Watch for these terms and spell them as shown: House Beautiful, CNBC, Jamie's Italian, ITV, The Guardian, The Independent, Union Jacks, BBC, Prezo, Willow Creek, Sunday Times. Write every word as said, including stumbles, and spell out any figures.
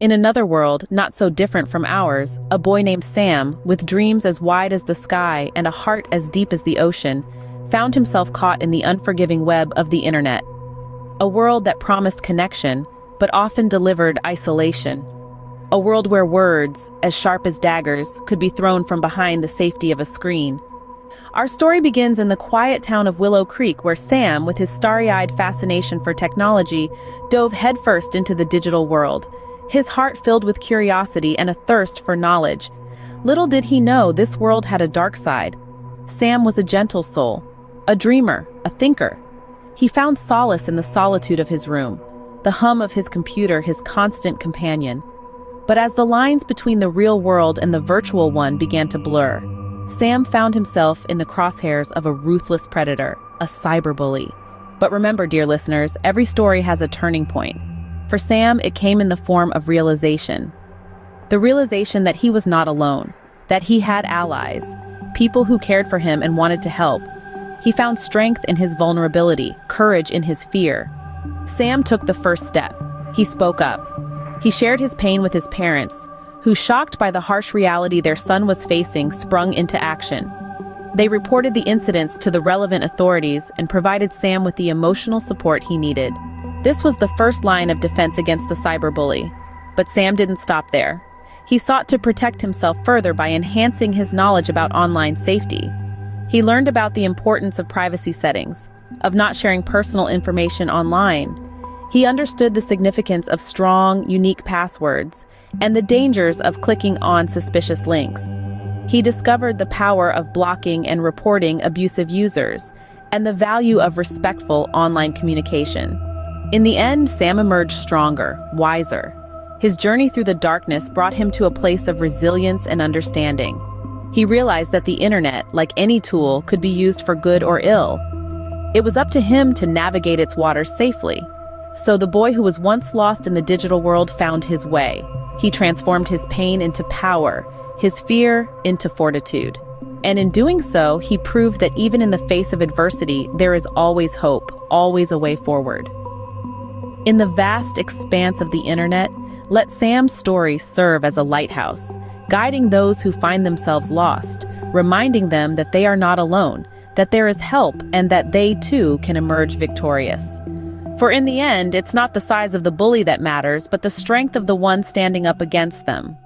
In another world, not so different from ours, a boy named Sam, with dreams as wide as the sky and a heart as deep as the ocean, found himself caught in the unforgiving web of the internet. A world that promised connection, but often delivered isolation. A world where words, as sharp as daggers, could be thrown from behind the safety of a screen. Our story begins in the quiet town of Willow Creek, where Sam, with his starry-eyed fascination for technology, dove headfirst into the digital world, his heart filled with curiosity and a thirst for knowledge. Little did he know this world had a dark side. Sam was a gentle soul, a dreamer, a thinker. He found solace in the solitude of his room, the hum of his computer his constant companion. But as the lines between the real world and the virtual one began to blur, Sam found himself in the crosshairs of a ruthless predator, a cyberbully. But remember, dear listeners, every story has a turning point. For Sam, it came in the form of realization. The realization that he was not alone, that he had allies, people who cared for him and wanted to help. He found strength in his vulnerability, courage in his fear. Sam took the first step. He spoke up. He shared his pain with his parents, who, shocked by the harsh reality their son was facing, sprung into action. They reported the incidents to the relevant authorities and provided Sam with the emotional support he needed. This was the first line of defense against the cyberbully. But Sam didn't stop there. He sought to protect himself further by enhancing his knowledge about online safety. He learned about the importance of privacy settings, of not sharing personal information online. He understood the significance of strong, unique passwords, and the dangers of clicking on suspicious links. He discovered the power of blocking and reporting abusive users, and the value of respectful online communication. In the end, Sam emerged stronger, wiser. His journey through the darkness brought him to a place of resilience and understanding. He realized that the internet, like any tool, could be used for good or ill. It was up to him to navigate its waters safely. So the boy who was once lost in the digital world found his way. He transformed his pain into power, his fear into fortitude. And in doing so, he proved that even in the face of adversity, there is always hope, always a way forward. In the vast expanse of the internet, let Sam's story serve as a lighthouse, guiding those who find themselves lost, reminding them that they are not alone, that there is help, and that they too can emerge victorious. For in the end, it's not the size of the bully that matters, but the strength of the one standing up against them.